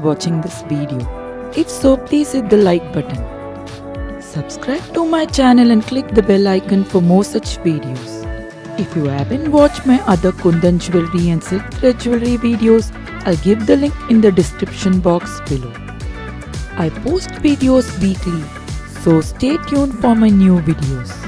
watching this video. If so, please hit the like button. Subscribe to my channel and click the bell icon for more such videos. If you haven't watched my other Kundan jewelry and silk thread jewelry videos, I'll give the link in the description box below. I post videos weekly, so stay tuned for my new videos.